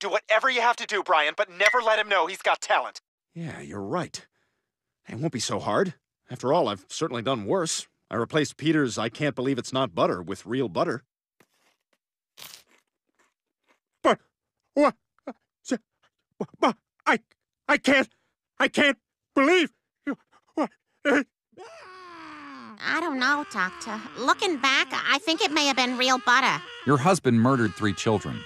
Do whatever you have to do, Brian, but never let him know he's got talent. Yeah, you're right. It won't be so hard. After all, I've certainly done worse. I replaced Peter's I can't believe it's not butter with real butter. But... what? But... I can't believe... what? I don't know, Doctor. Looking back, I think it may have been real butter. Your husband murdered 3 children.